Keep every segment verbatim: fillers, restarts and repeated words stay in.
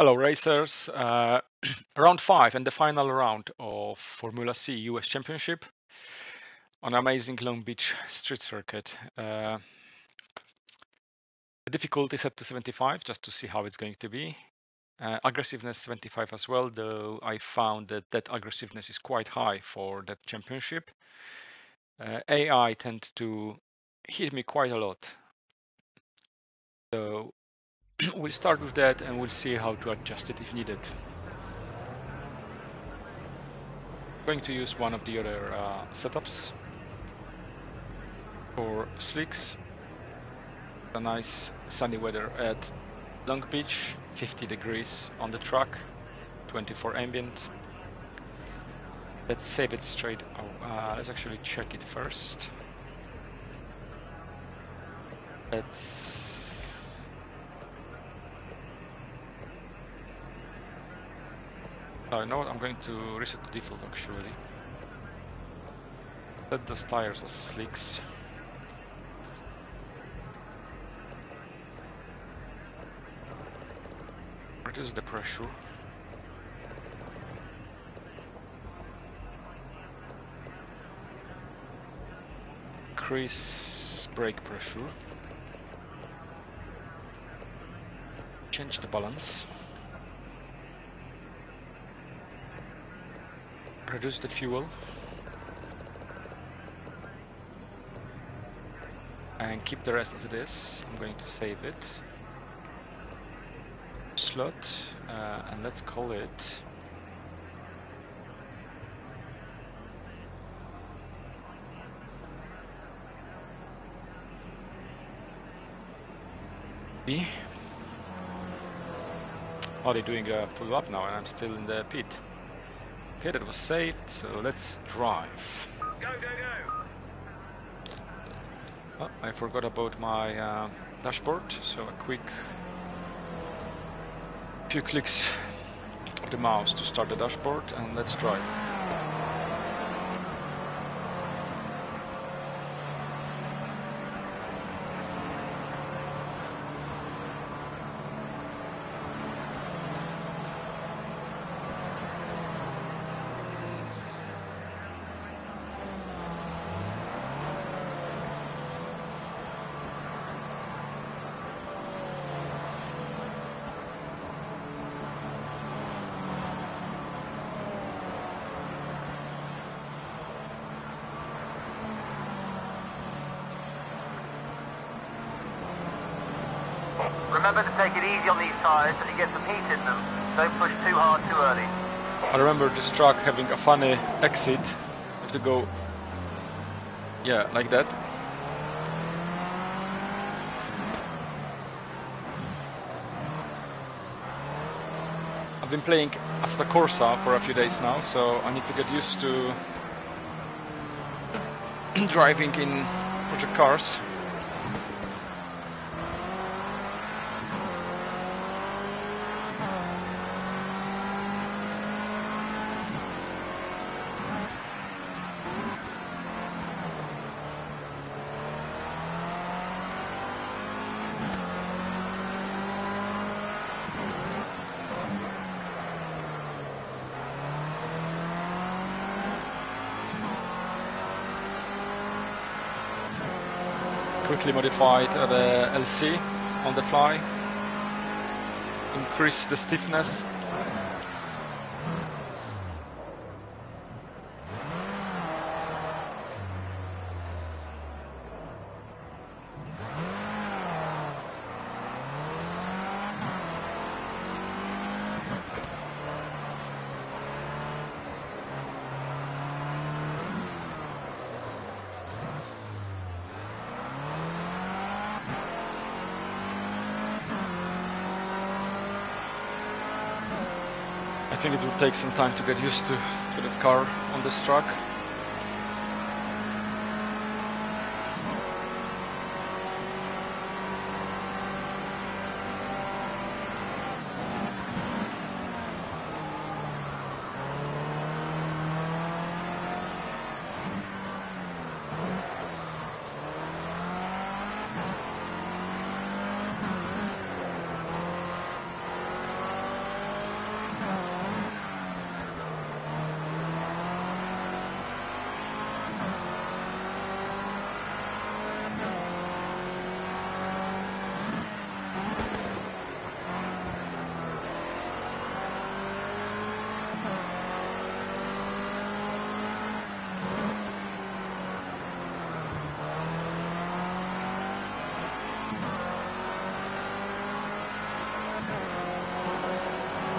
Hello racers, uh, round five and the final round of Formula C U S Championship on amazing Long Beach Street Circuit. Uh, the difficulty set to seventy-five just to see how it's going to be. Uh, aggressiveness seventy-five as well, though I found that that aggressiveness is quite high for that championship. Uh, A I tend to hit me quite a lot. So we'll start with that and we'll see how to adjust it if needed. I'm going to use one of the other uh, setups for slicks. A nice sunny weather at Long Beach, fifty degrees on the track, twenty-four ambient. Let's save it straight. Oh, uh, let's actually check it first. Let's I uh, know what, I'm going to reset the default actually. Set those tires as slicks. Reduce the pressure. Increase brake pressure. Change the balance. Reduce the fuel and keep the rest as it is. I'm going to save it. Slot uh, and let's call it B. Oh, they're doing a full lap now and I'm still in the pit. Okay, that was saved, so let's drive. Go, go, go! Oh, I forgot about my uh, dashboard, so a quick few clicks of the mouse to start the dashboard and let's drive. Remember to take it easy on these tyres and you get some heat in them. Don't push too hard too early. I remember this truck having a funny exit. You have to go, yeah, like that. I've been playing Assetto Corsa for a few days now, so I need to get used to driving in Project Cars. Quickly modified the L C on the fly, increase the stiffness. I think it will take some time to get used to, to that car on this track.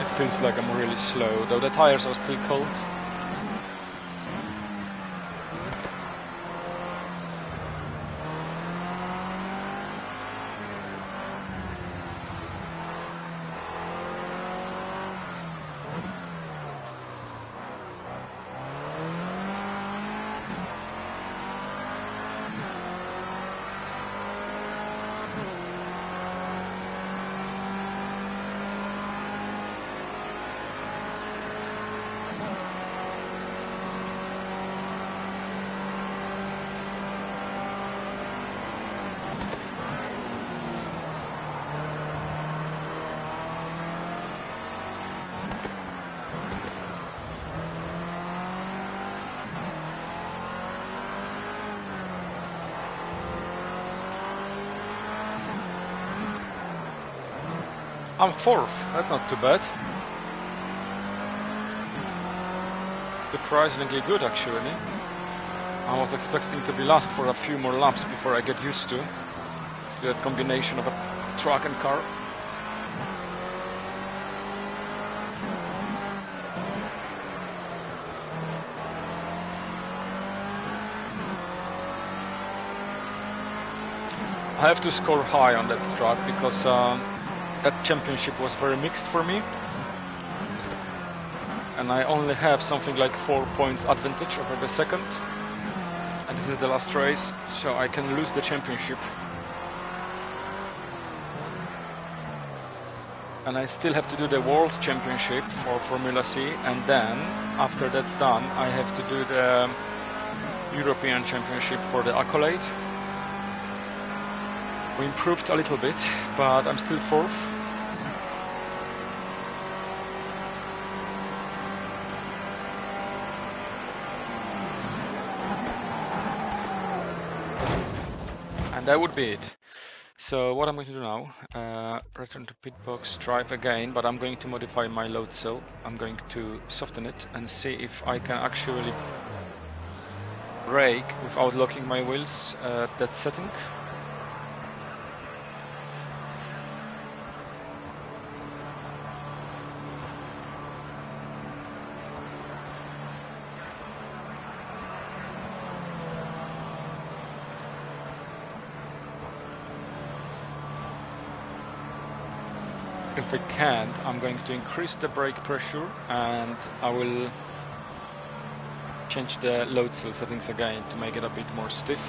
It feels like I'm really slow, though the tires are still cold. I'm fourth, that's not too bad. Surprisingly good actually. I was expecting to be last for a few more laps before I get used to that combination of a truck and car. I have to score high on that track because um, that championship was very mixed for me, and I only have something like four points advantage over the second, and this is the last race, so I can lose the championship. And I still have to do the world championship for Formula C, and then after that's done I have to do the European championship for the accolade. We improved a little bit, but I'm still fourth. And that would be it. So what I'm going to do now, uh, return to pit box, drive again, but I'm going to modify my load cell. I'm going to soften it and see if I can actually brake without locking my wheels at that setting. If I can't, I'm going to increase the brake pressure and I will change the load cell settings again to make it a bit more stiff.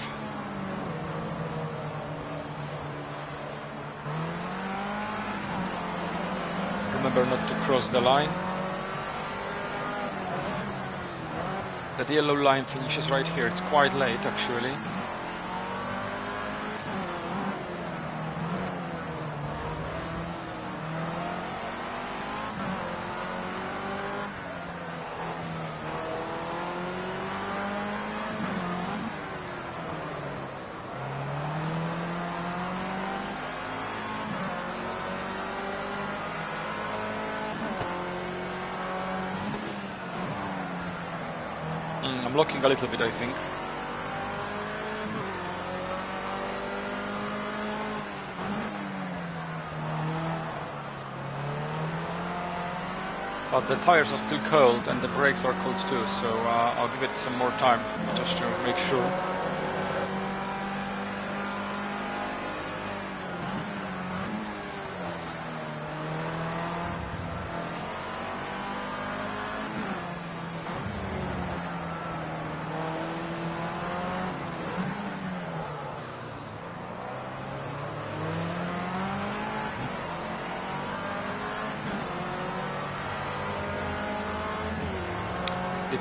Remember not to cross the line. That yellow line finishes right here, it's quite late actually. I'm locking a little bit, I think. But the tires are still cold and the brakes are cold too, so uh, I'll give it some more time just to make sure.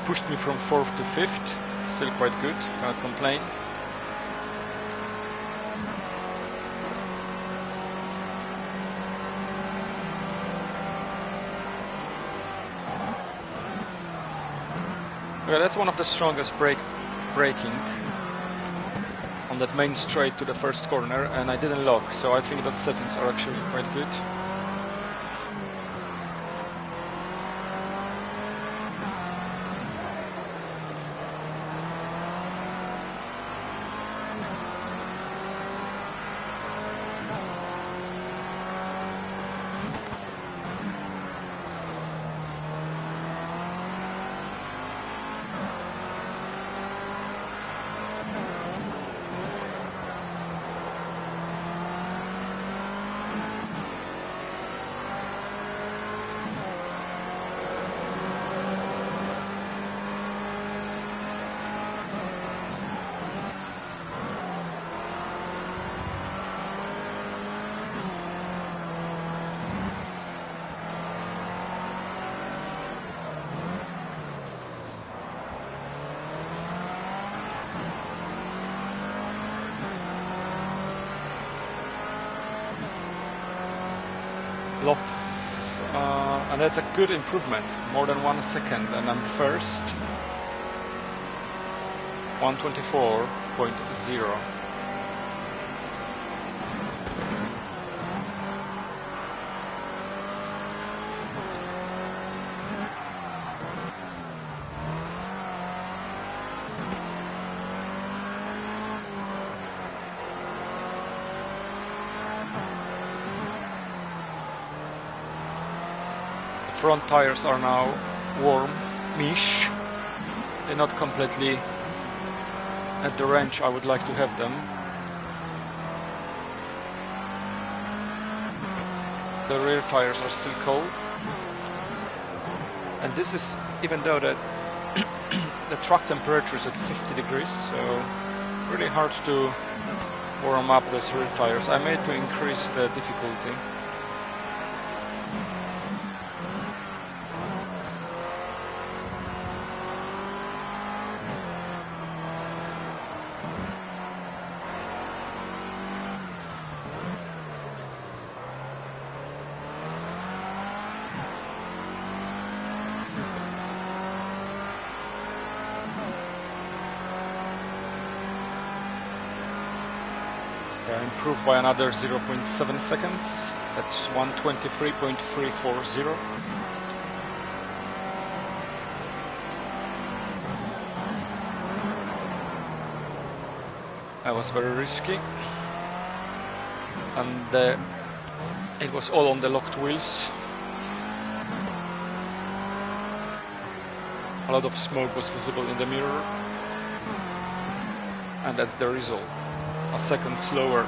Pushed me from fourth to fifth, still quite good, can't complain. Okay, that's one of the strongest brake braking on that main straight to the first corner, and I didn't lock, so I think the settings are actually quite good. blocked, uh, and that's a good improvement, more than one second, and I'm first, one twenty-four point zero. Front tires are now warm-ish, they're not completely at the range I would like to have them. The rear tires are still cold, and this is even though that the track temperature is at fifty degrees, so really hard to warm up those rear tires. I made to increase the difficulty. Improved by another zero point seven seconds, that's one twenty-three point three four zero. That was very risky, and uh, it was all on the locked wheels. A lot of smoke was visible in the mirror, and that's the result. A second slower.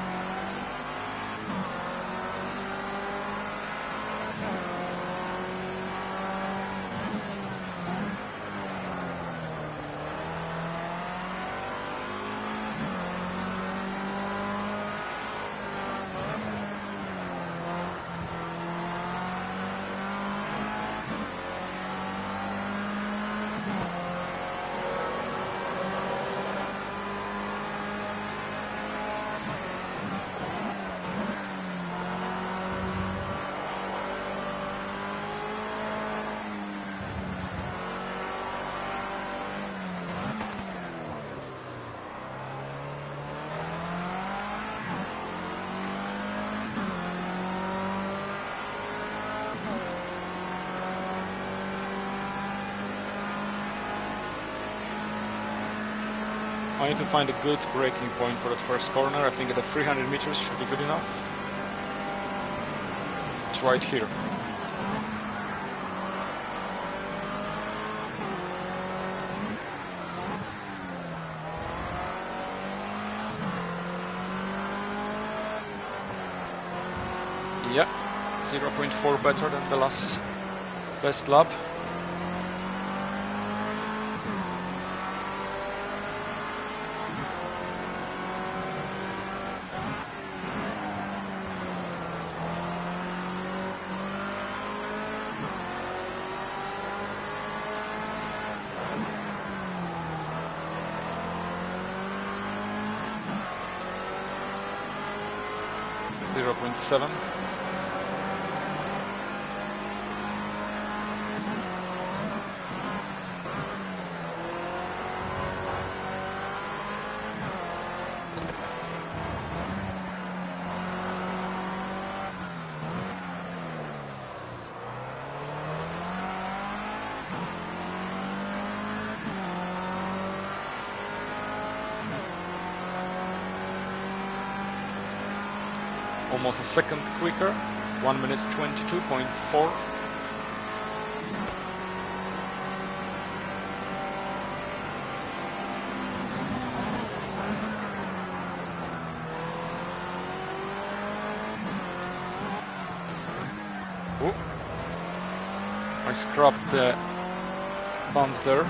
I need to find a good braking point for that first corner. I think at the three hundred meters should be good enough. It's right here. Yeah, zero point four better than the last best lap. zero point seven. Almost a second quicker, one minute twenty-two point four. Ooh. I scrubbed the bump there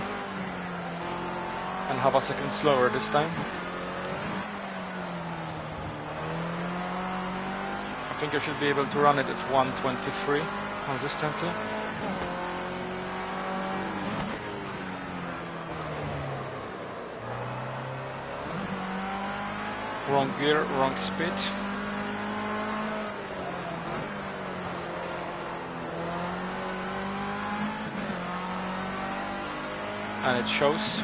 and have a second slower this time. I think I should be able to run it at one twenty-three consistently. Wrong gear, wrong speed. and it shows.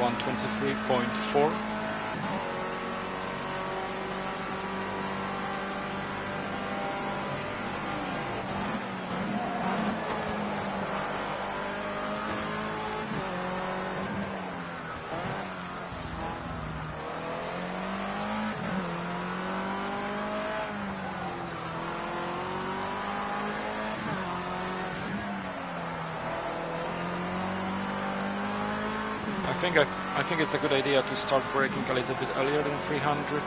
one twenty-three point four. I think I I think it's a good idea to start braking a little bit earlier than three hundred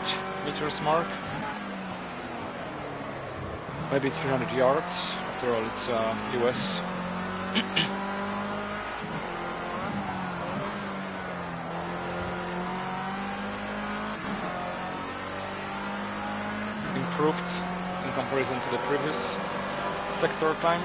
meters mark. Maybe it's three hundred yards, after all it's uh, U S. Improved in comparison to the previous sector time.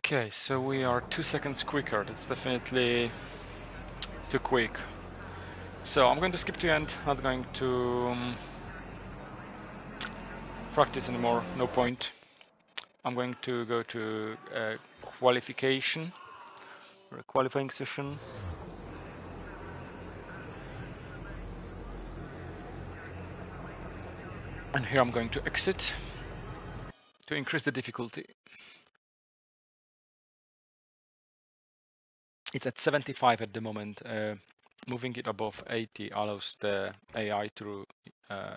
Okay, so we are two seconds quicker. That's definitely too quick. So I'm going to skip to end, not going to um, practice anymore, no point. I'm going to go to uh, qualification, or a qualifying session. And here I'm going to exit to increase the difficulty. It's at seventy-five at the moment. Uh, moving it above eighty allows the A I to uh,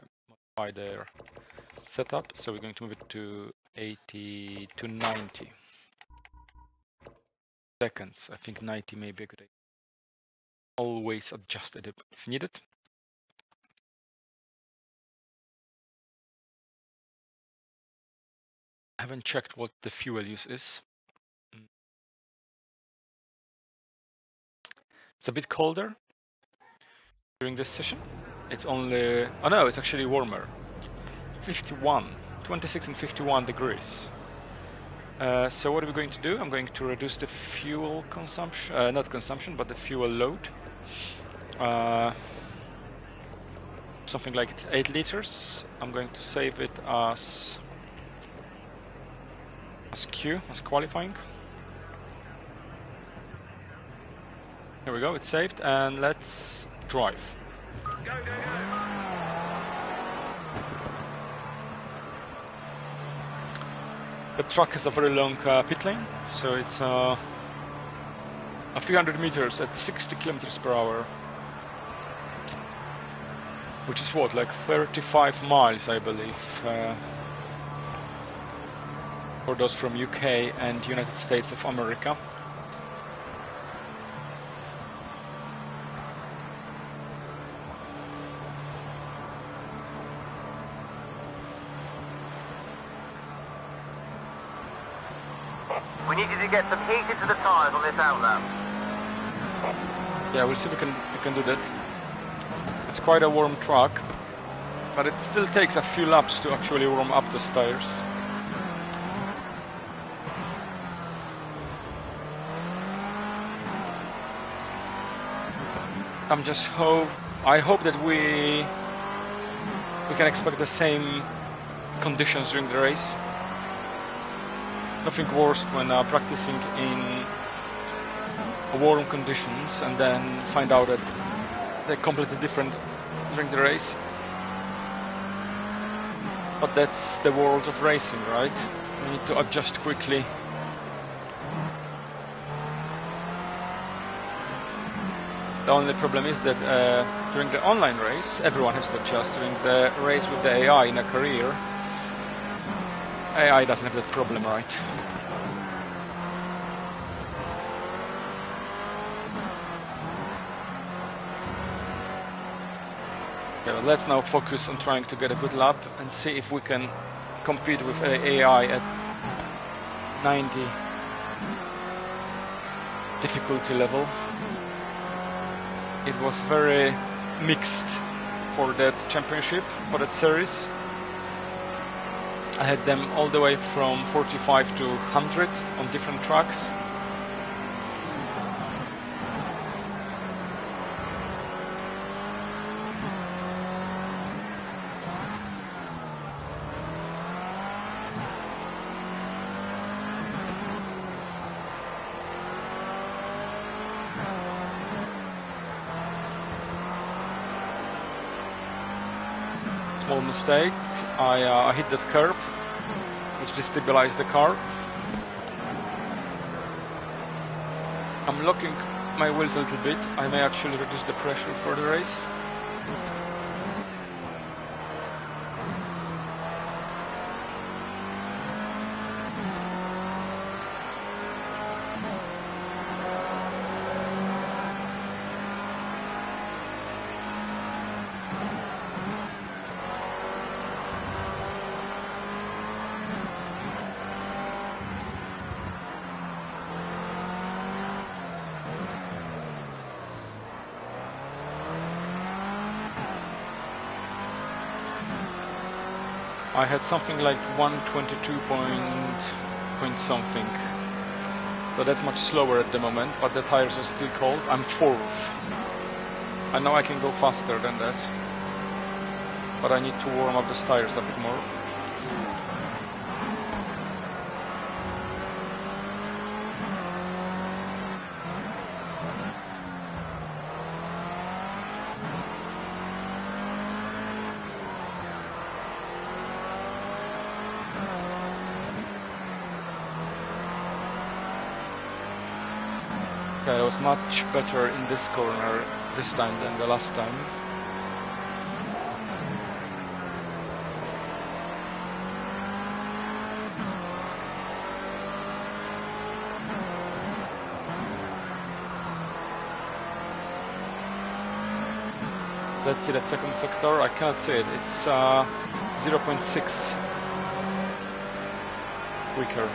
modify their setup. So we're going to move it to eighty to ninety seconds. I think ninety may be a good idea. Always adjust it if needed. I haven't checked what the fuel use is. It's a bit colder during this session. It's only, oh no, it's actually warmer. fifty-one, twenty-six and fifty-one degrees. Uh, so what are we going to do? I'm going to reduce the fuel consumption, uh, not consumption, but the fuel load. Uh, something like eight liters. I'm going to save it as, as Q, as qualifying. There we go, it's saved, and let's drive. Go, go, go. The track is a very long uh, pit lane, so it's uh, a few hundred meters at sixty kilometers per hour. Which is what, like thirty-five miles, I believe, uh, for those from U K and United States of America. We need you to get some heat into the tyres on this outlap. Yeah, we'll see if we can, we can do that. It's quite a warm track, but it still takes a few laps to actually warm up the tires. I'm just hope I hope that we we can expect the same conditions during the race. Nothing worse when uh, practicing in warm conditions and then find out that they're completely different during the race. But that's the world of racing, right? We need to adjust quickly. The only problem is that uh, during the online race, everyone has to adjust. During the race with the A I in a career, A I doesn't have that problem, right? Let's now focus on trying to get a good lap and see if we can compete with A I at ninety difficulty level. It was very mixed for that championship, for that series. I had them all the way from forty-five to one hundred on different tracks. Mistake. I uh, hit that curb, which destabilized the car. I'm locking my wheels a little bit. I may actually reduce the pressure for the race. I had something like one twenty-two point something, so that's much slower at the moment, but the tires are still cold. I'm fourth. I know I can go faster than that, but I need to warm up those tires a bit more. Much better in this corner this time than the last time. Let's see that second sector. I can't see it. It's uh, zero point six weaker.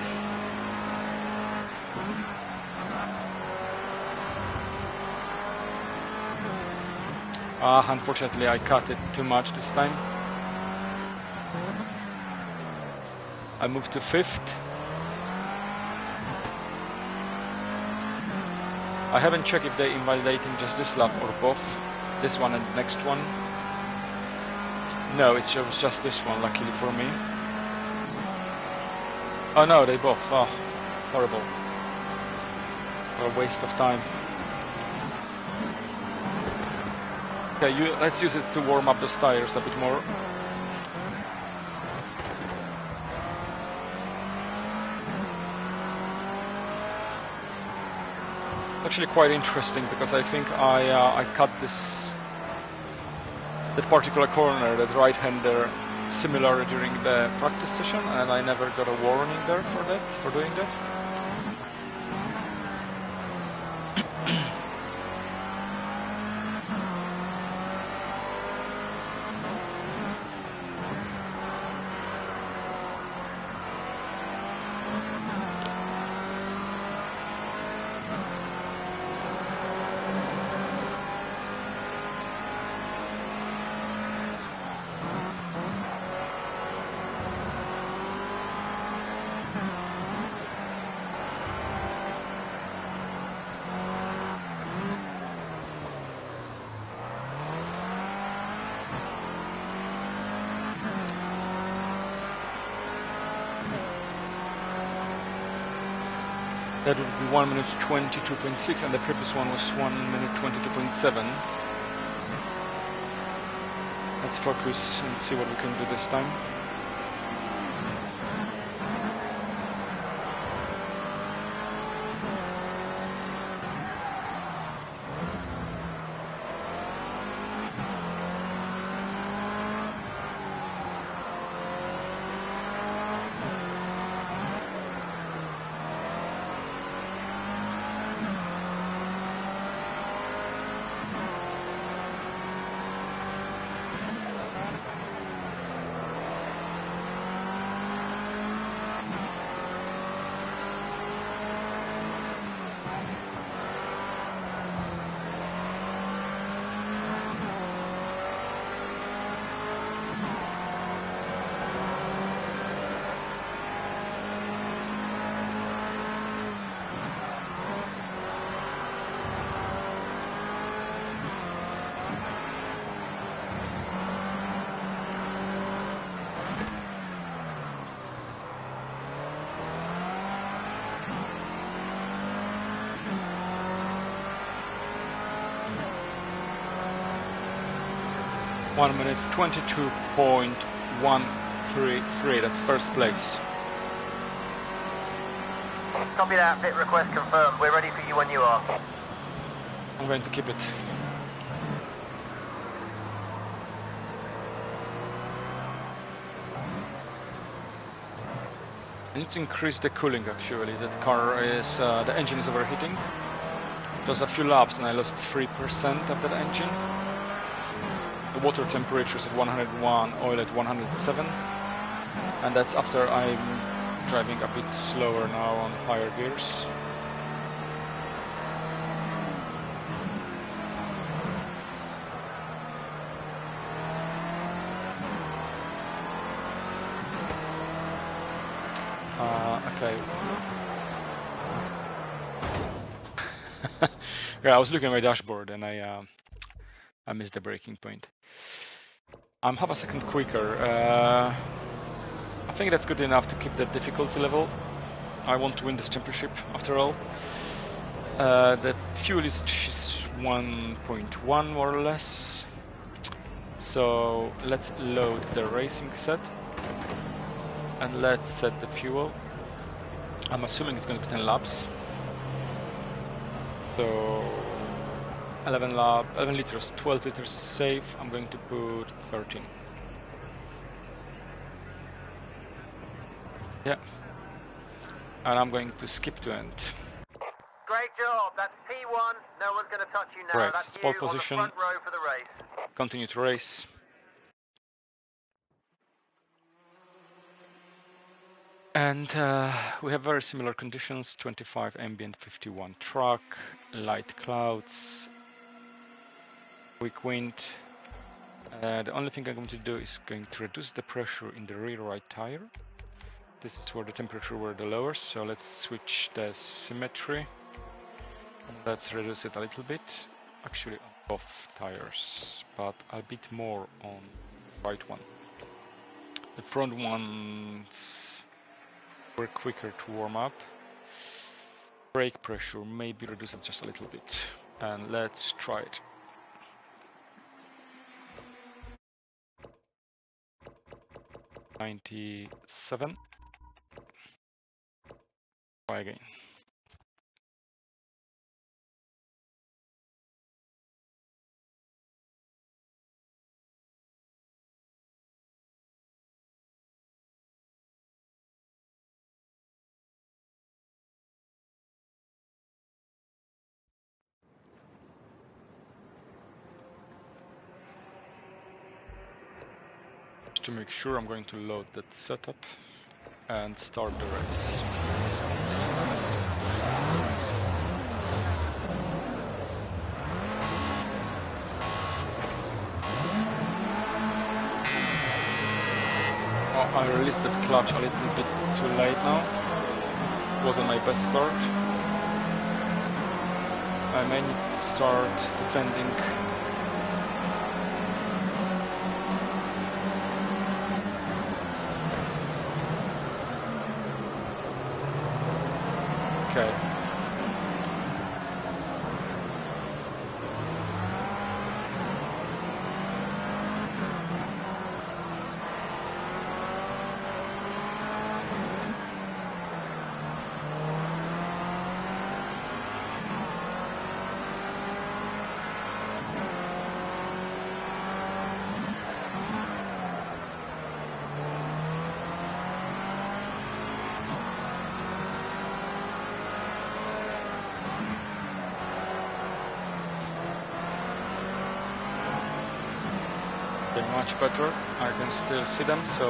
Ah, unfortunately I cut it too much this time. I moved to fifth. I haven't checked if they're invalidating just this lap or both. This one and next one. No, it shows just this one, luckily for me. Oh no, they both. Oh, horrible. What a waste of time. Okay, you, let's use it to warm up those tires a bit more. Actually quite interesting, because I think I, uh, I cut this that particular corner, that right-hander, similar during the practice session, and I never got a warning there for that, for doing that. That would be one minute twenty-two point six, and the previous one was one minute twenty-two point seven. Let's focus and see what we can do this time. one minute twenty-two point one three three, that's first place. Copy that, pit request confirmed. We're ready for you when you are. I'm going to keep it. I need to increase the cooling actually. That car is, uh, the engine is overheating. It was a few laps and I lost three percent of that engine. The water temperature is at one hundred one, oil at one hundred seven, and that's after I'm driving a bit slower now on higher gears. Uh, okay. Yeah, I was looking at my dashboard and I uh, I missed the braking point. I'm half a second quicker. Uh, I think that's good enough to keep the difficulty level. I want to win this championship after all. Uh, the fuel is one point one more or less. So let's load the racing set and let's set the fuel. I'm assuming it's going to be ten laps. So eleven, lap, eleven liters, twelve liters is safe. I'm going to put thirteen. Yeah. And I'm going to skip to end. Great job. That's P one. No one's going to touch you now. Right. That's it's pole position. Front row for the race. Continue to race. And uh, we have very similar conditions. twenty-five ambient, fifty-one truck, light clouds. Weak wind. Uh, the only thing I'm going to do is going to reduce the pressure in the rear right tire. This is where the temperature were the lowest, so let's switch the symmetry. And let's reduce it a little bit, actually on both tires, but a bit more on the right one. The front ones were quicker to warm up. Brake pressure, maybe reduce it just a little bit. And let's try it. ninety-seven. Try again. To make sure, I'm going to load that setup and start the race. Oh, I released that clutch a little bit too late now. It wasn't my best start. I may need to start defending. Okay. Much better. I can still see them, so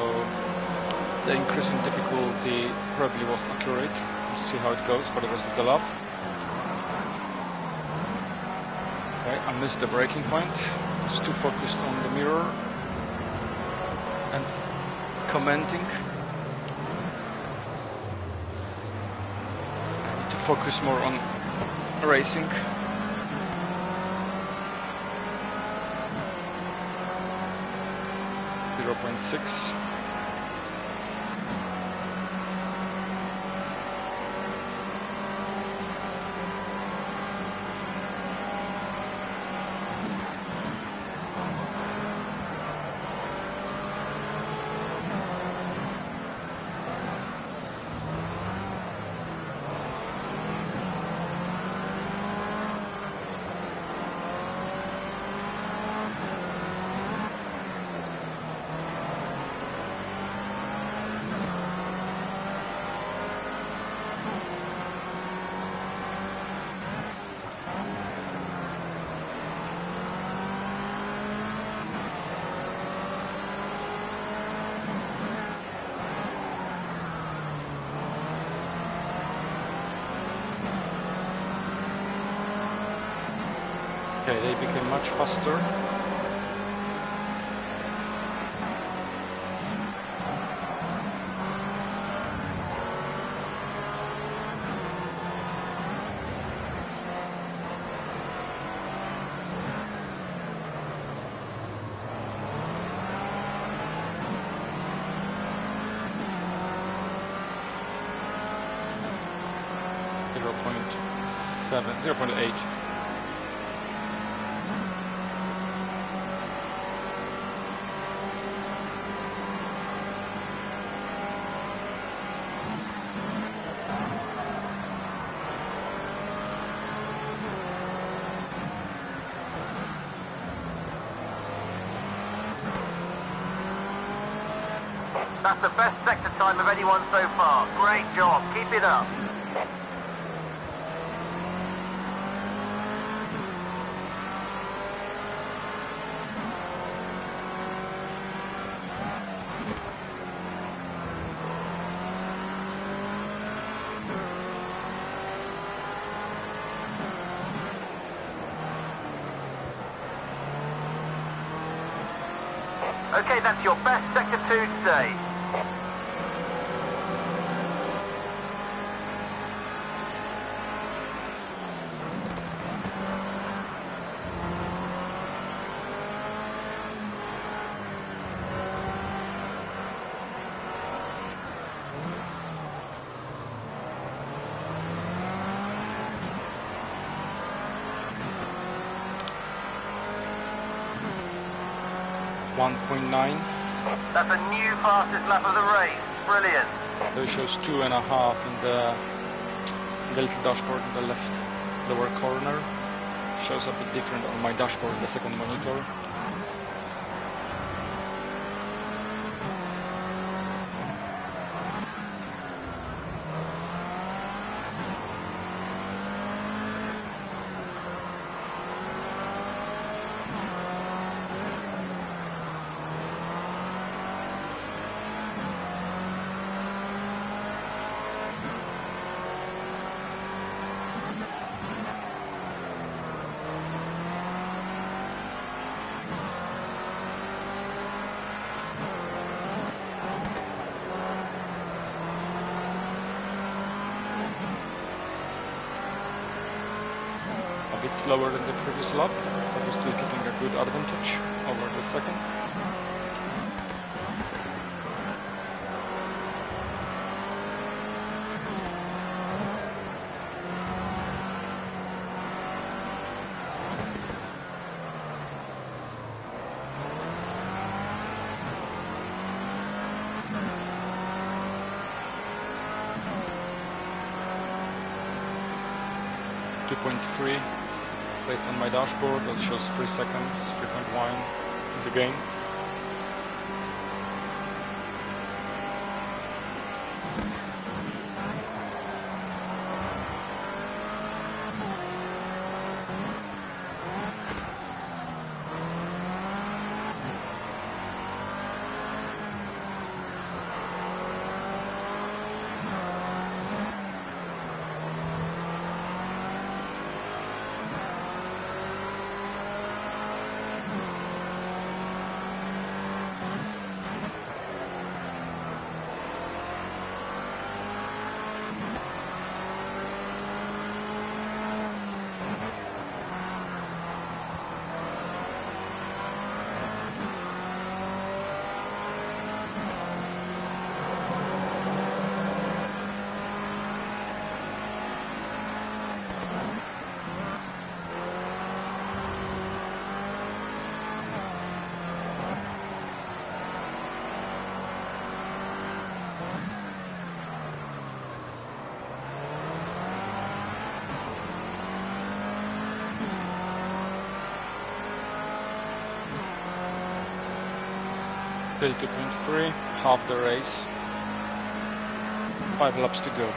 the increase in difficulty probably was accurate. We'll see how it goes for the rest of the lap. Okay, I missed the braking point. I was too focused on the mirror and commenting. I need to focus more on racing. zero point six. Okay, they became much faster. zero point seven, zero point eight. That's the best sector time of anyone so far. Great job. Keep it up. Okay, that's your best sector two today. one point nine. That's a new fastest lap of the race. Brilliant. It shows two and a half in the, in the little dashboard in the left lower corner. Shows a bit different on my dashboard in the second monitor. Slower than the previous lap, but we're still keeping a good advantage over the second. two point three. Based on my dashboard, that shows three seconds, three point one in the game. Still two point three, half the race, five laps to go.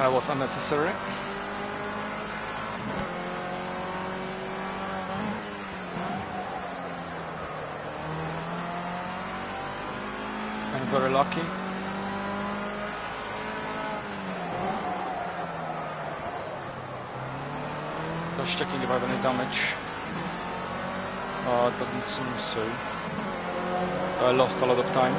That was unnecessary. I'm very lucky. Just checking if I have any damage. Uh, it doesn't seem so. I lost a lot of time.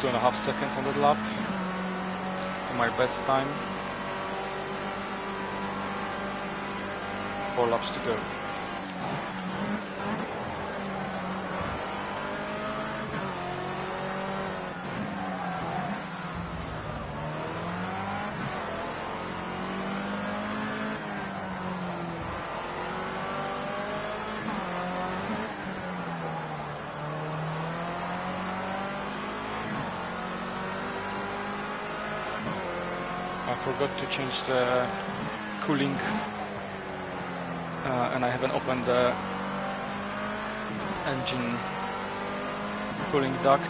Two and a half seconds on that lap to my best time. Four laps to go. Forgot to change the cooling, uh, and I haven't opened the engine cooling duct,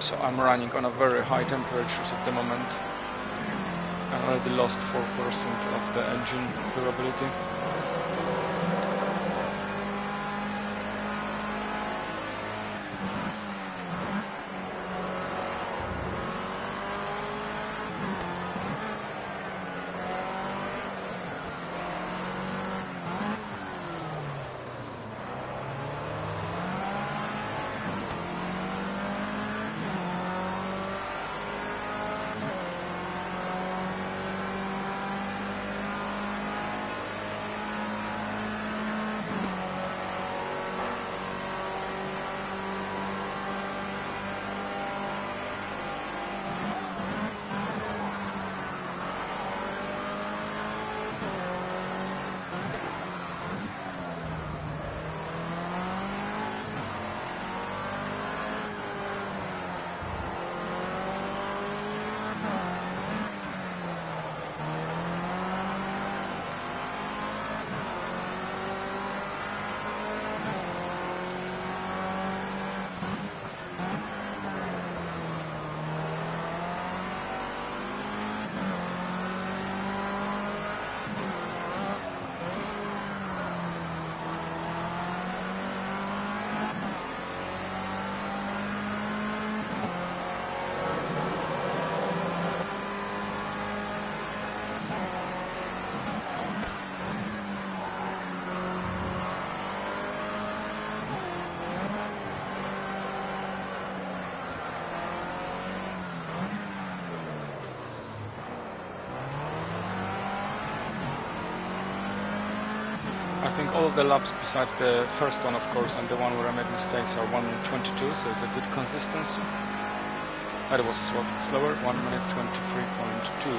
so I'm running on a very high temperatures at the moment, I already lost four percent of the engine durability. I think all of the laps besides the first one, of course, and the one where I made mistakes are one minute twenty-two, so it's a good consistency. That was a bit slower, one minute twenty-three point two.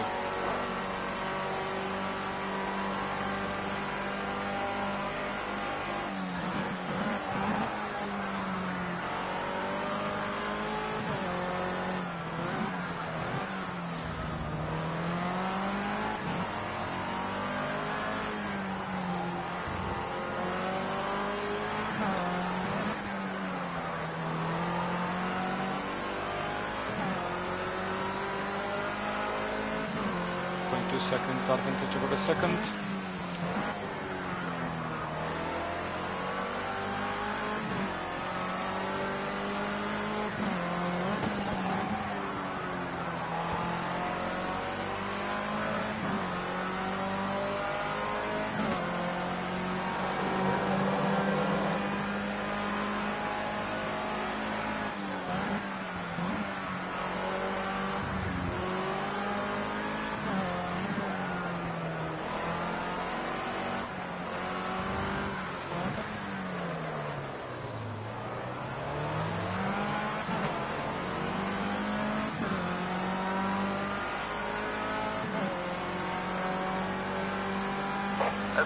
Seconds advantage over a second.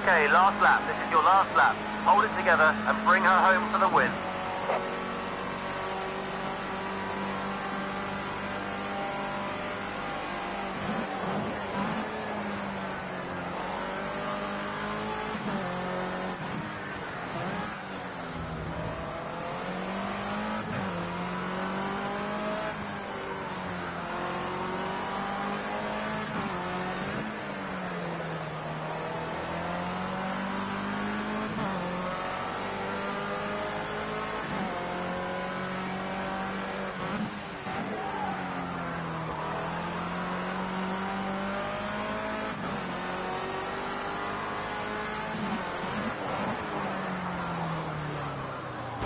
Okay, last lap. This is your last lap. Hold it together and bring her home for the win.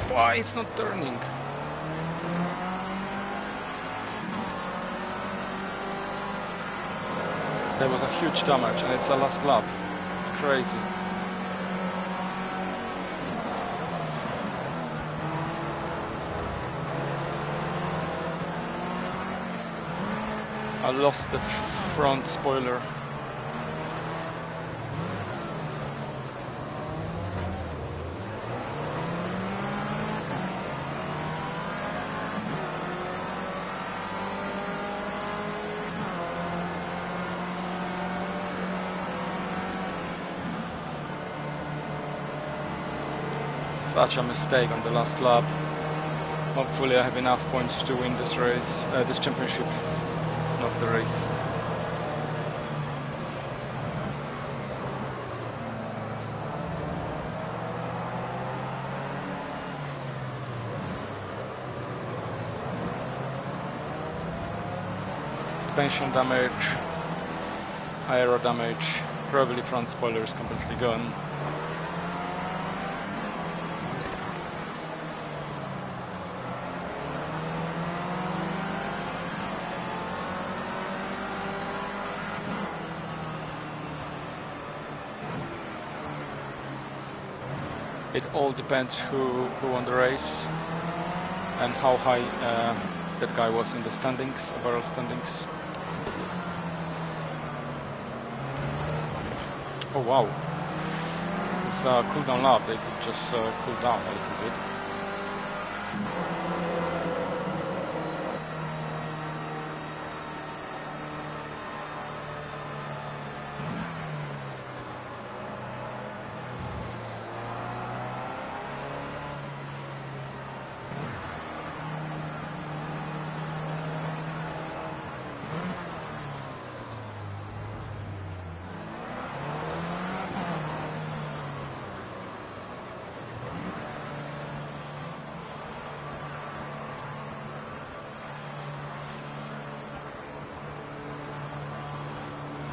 Why it's not turning? There was a huge damage and it's the last lap. It's crazy. I lost the front spoiler. Such a mistake on the last lap. Hopefully I have enough points to win this race, uh, this championship, not the race. suspension damage, aero damage, probably front spoiler is completely gone. It all depends who, who won the race and how high uh, that guy was in the standings, overall standings. Oh wow, it's a uh, cool down lap, they could just uh, cool down a little bit.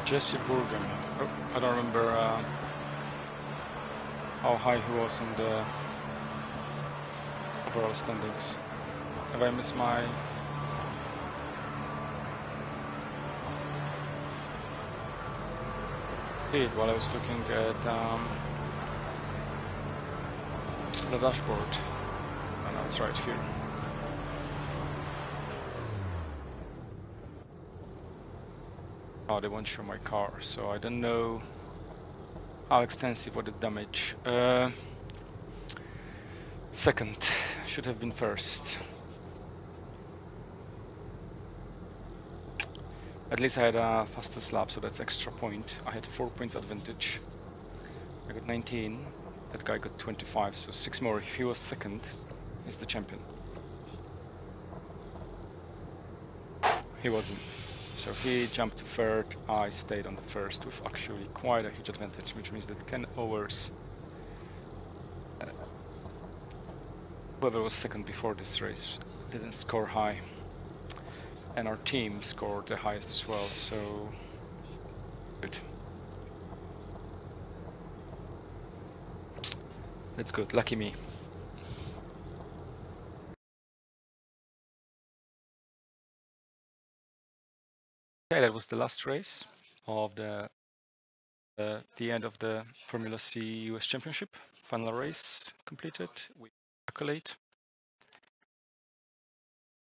Jesse Burgum, oh, I don't remember uh, how high he was in the overall standings. Have I missed my... Did while I was looking at um, the dashboard, and now it's right here. Oh, they won't show my car, so I don't know how extensive was the damage. Uh, second, should have been first. At least I had a faster lap, so that's extra point. I had four points advantage. I got nineteen, that guy got twenty-five, so six more. If he was second, he's the champion. He wasn't. So he jumped to third, I stayed on the first with actually quite a huge advantage, which means that Ken Owers, uh, whoever was second before this race, didn't score high, and our team scored the highest as well, so good. That's good, lucky me. Okay, that was the last race of the uh, the end of the Formula C U S Championship. Final race completed. We accolade.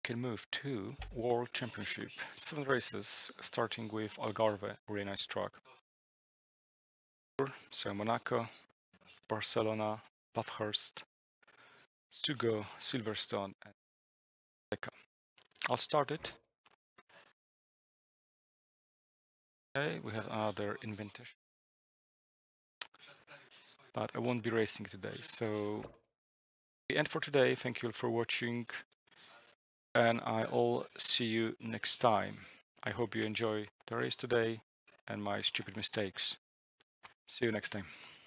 Can move to World Championship. Seven races, starting with Algarve, really nice track. So Monaco, Barcelona, Bathurst, Sugo, Silverstone, and Teca. I'll start it. Okay, we have another invitation, but I won't be racing today, so the end for today. Thank you for watching, and I'll see you next time. I hope you enjoy the race today and my stupid mistakes. See you next time.